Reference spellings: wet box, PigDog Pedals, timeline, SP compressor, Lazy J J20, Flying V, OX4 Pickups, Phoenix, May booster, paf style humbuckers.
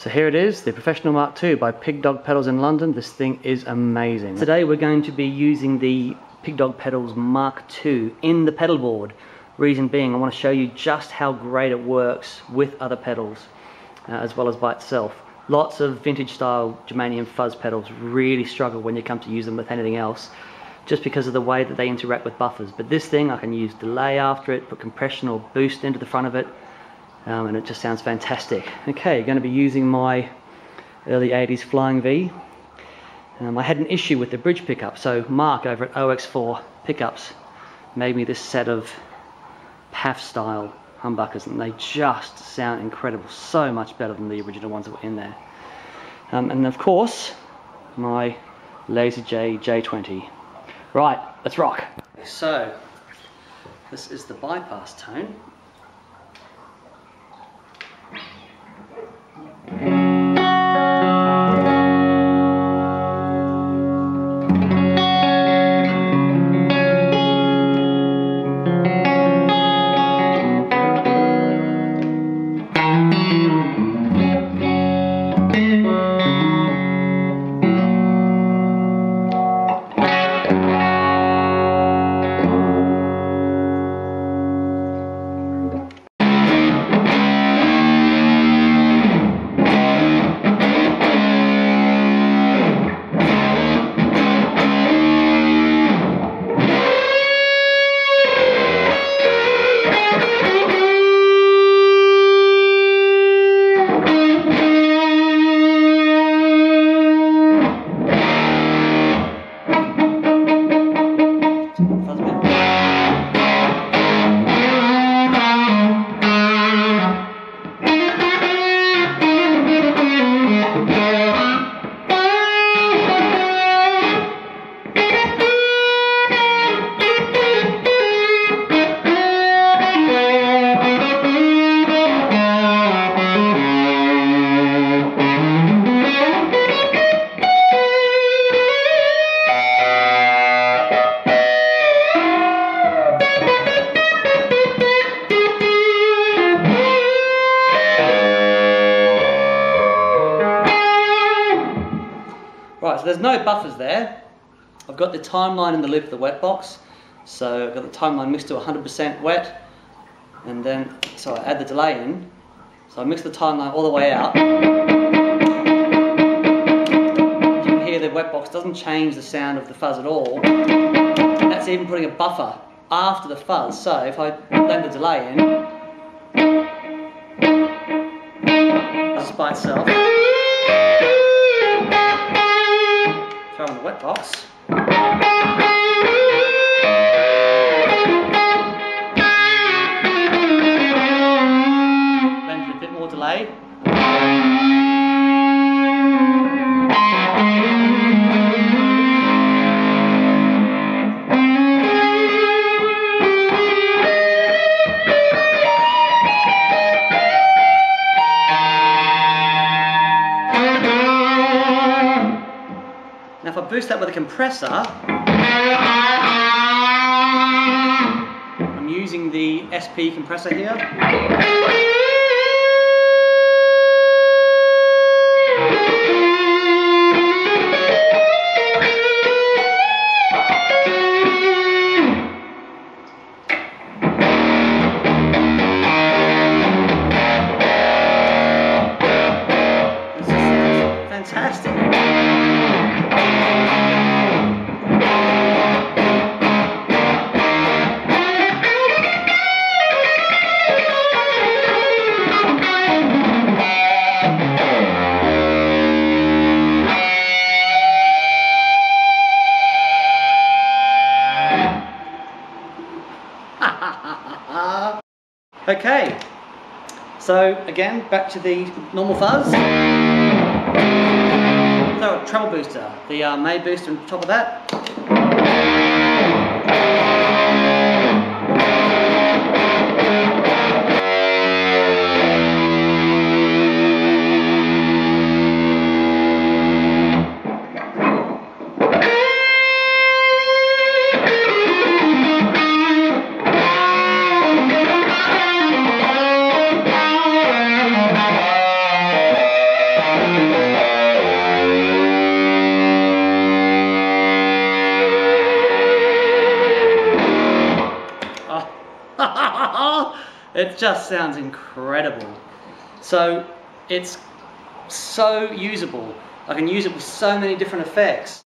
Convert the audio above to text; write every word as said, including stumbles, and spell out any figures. So here it is, the Professional Mark two by PigDog Pedals in London. This thing is amazing. Today we're going to be using the PigDog Pedals Mark two in the pedal board. Reason being, I want to show you just how great it works with other pedals, uh, as well as by itself. Lots of vintage style germanium fuzz pedals really struggle when you come to use them with anything else, just because of the way that they interact with buffers. But this thing, I can use delay after it, put compression or boost into the front of it. Um, and it just sounds fantastic. Okay, going to be using my early eighties Flying V. Um, I had an issue with the bridge pickup, so Mark over at O X four Pickups made me this set of paf style humbuckers, and they just sound incredible. So much better than the original ones that were in there. Um, and of course, my Lazy J J twenty. Right, let's rock. So, this is the bypass tone. So there's no buffers there. I've got the timeline in the loop of the wet box, so I've got the timeline mixed to one hundred percent wet, and then so I add the delay in, so I mix the timeline all the way out. You can hear the wet box doesn't change the sound of the fuzz at all, and that's even putting a buffer after the fuzz. So if I blend the delay in, just by itself, on the wet box, then for a bit more delay, boost that with a compressor. I'm using the S P compressor here. This is fantastic. Okay, so again, back to the normal fuzz. So a treble booster, the uh, May booster on top of that. It just sounds incredible. So it's so usable. I can use it with so many different effects.